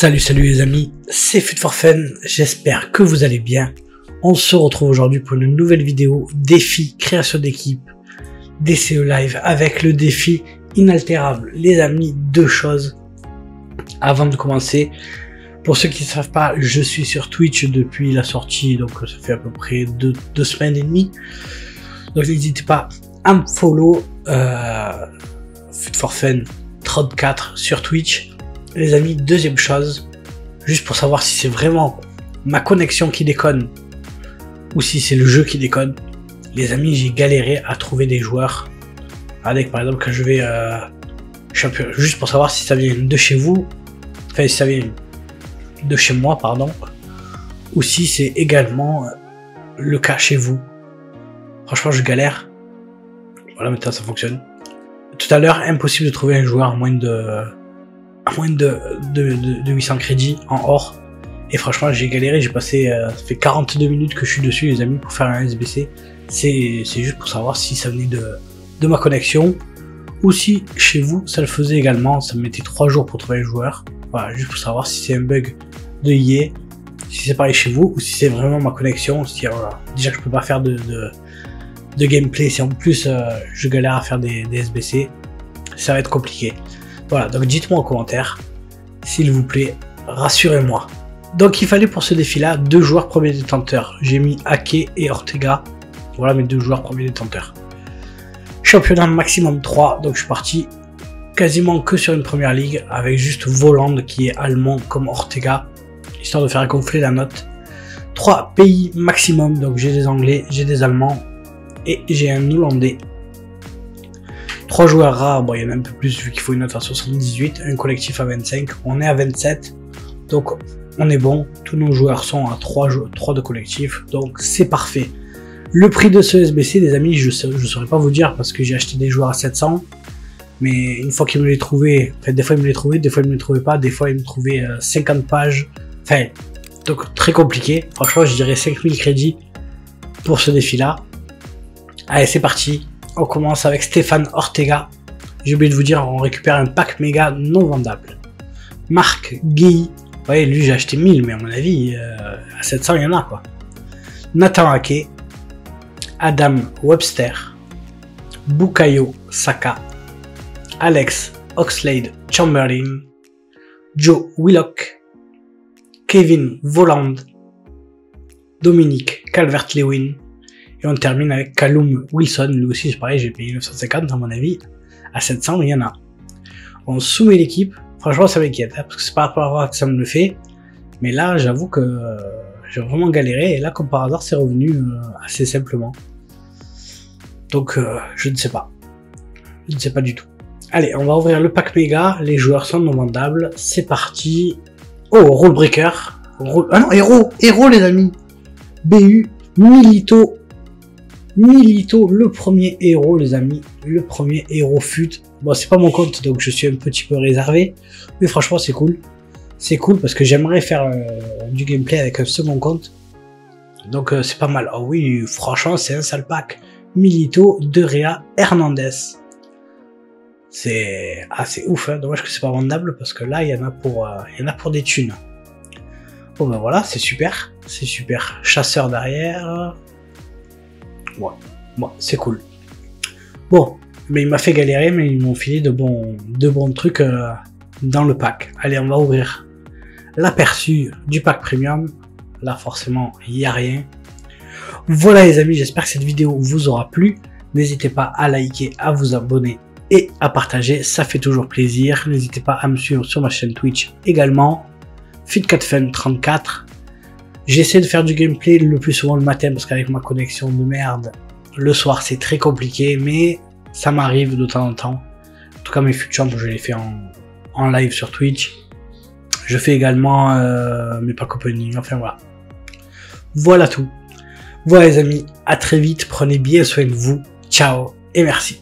Salut les amis, c'est Fut4Fun, j'espère que vous allez bien. On se retrouve aujourd'hui pour une nouvelle vidéo défi création d'équipe DCE live avec le défi inaltérable. Les amis, deux choses avant de commencer. Pour ceux qui ne savent pas, je suis sur Twitch depuis la sortie, donc ça fait à peu près deux semaines et demie. Donc n'hésitez pas à me follow Fut4Fun34 sur Twitch. Les amis, deuxième chose, juste pour savoir si c'est vraiment ma connexion qui déconne ou si c'est le jeu qui déconne. Les amis, j'ai galéré à trouver des joueurs avec, par exemple, quand je vais champion, juste pour savoir si ça vient de chez vous, enfin si ça vient de chez moi, pardon, ou si c'est également le cas chez vous. Franchement, je galère. Voilà, maintenant ça fonctionne. Tout à l'heure, impossible de trouver un joueur en moins de moins de 800 crédits en or, et franchement j'ai galéré, j'ai passé ça fait 42 minutes que je suis dessus les amis pour faire un SBC. C'est juste pour savoir si ça venait de ma connexion ou si chez vous ça le faisait également. Ça me mettait 3 jours pour trouver un joueur. Voilà, juste pour savoir si c'est un bug de EA, si c'est pareil chez vous ou si c'est vraiment ma connexion. Si, voilà. Déjà je peux pas faire de gameplay, si en plus je galère à faire des SBC, ça va être compliqué. Voilà, donc dites-moi en commentaire, s'il vous plaît, rassurez-moi. Donc il fallait pour ce défi-là deux joueurs premiers détenteurs. J'ai mis Aké et Ortega. Voilà mes deux joueurs premiers détenteurs. Championnat maximum 3, donc je suis parti quasiment que sur une première ligue avec juste Voland qui est allemand comme Ortega, histoire de faire gonfler la note. 3 pays maximum, donc j'ai des Anglais, j'ai des Allemands et j'ai un Hollandais. 3 joueurs rares, bon il y en a un peu plus vu qu'il faut une note à 78, un collectif à 25, on est à 27, donc on est bon, tous nos joueurs sont à 3 de collectif, donc c'est parfait. Le prix de ce SBC les amis, je saurais pas vous dire parce que j'ai acheté des joueurs à 700, mais une fois qu'ils me les trouvaient, enfin, des fois ils me les trouvaient, des fois ils me les trouvaient pas, des fois ils me trouvaient 50 pages, enfin, donc très compliqué. Franchement je dirais 5000 crédits pour ce défi là. Allez c'est parti. On commence avec Stéphane Ortega. J'ai oublié de vous dire, on récupère un pack méga non vendable. Marc Guy. Vous voyez, lui j'ai acheté 1000, mais à mon avis, à 700 il y en a quoi. Nathan Aké. Adam Webster. Bukayo Saka. Alex Oxlade Chamberlain. Joe Willock. Kevin Voland. Dominique Calvert-Lewin. Et on termine avec Callum Wilson, lui aussi c'est pareil, j'ai payé 950 à mon avis, à 700 il y en a. On soumet l'équipe, franchement ça m'inquiète, hein, parce que c'est pas par rapport à que ça me le fait, mais là j'avoue que j'ai vraiment galéré, et là comme par hasard c'est revenu assez simplement. Donc je ne sais pas, je ne sais pas du tout. Allez, on va ouvrir le pack méga, les joueurs sont non vendables, c'est parti. Oh, Roll Breaker, roll... ah non, héros les amis, BU, Milito. Milito, le premier héros les amis, le premier héros fut. Bon c'est pas mon compte donc je suis un petit peu réservé, mais franchement c'est cool. C'est cool parce que j'aimerais faire du gameplay avec un second compte. Donc c'est pas mal. Ah oui franchement c'est un sale pack. Milito de Rhea Hernandez. C'est assez ouf, hein. Dommage que c'est pas vendable parce que là il y en a pour, il y en a pour des thunes. Bon ben voilà c'est super, c'est super. Chasseur derrière. Ouais, bon, c'est cool. Bon, mais il m'a fait galérer, mais ils m'ont filé de bons trucs dans le pack. Allez, on va ouvrir l'aperçu du pack premium. Là, forcément, il n'y a rien. Voilà les amis, j'espère que cette vidéo vous aura plu. N'hésitez pas à liker, à vous abonner et à partager. Ça fait toujours plaisir. N'hésitez pas à me suivre sur ma chaîne Twitch également. Fut4Fun34. J'essaie de faire du gameplay le plus souvent le matin parce qu'avec ma connexion de merde, le soir c'est très compliqué, mais ça m'arrive de temps en temps. En tout cas mes futurs, je les fais en live sur Twitch. Je fais également mes packs opening, enfin voilà. Voilà tout. Voilà les amis, à très vite, prenez bien soin de vous, ciao et merci.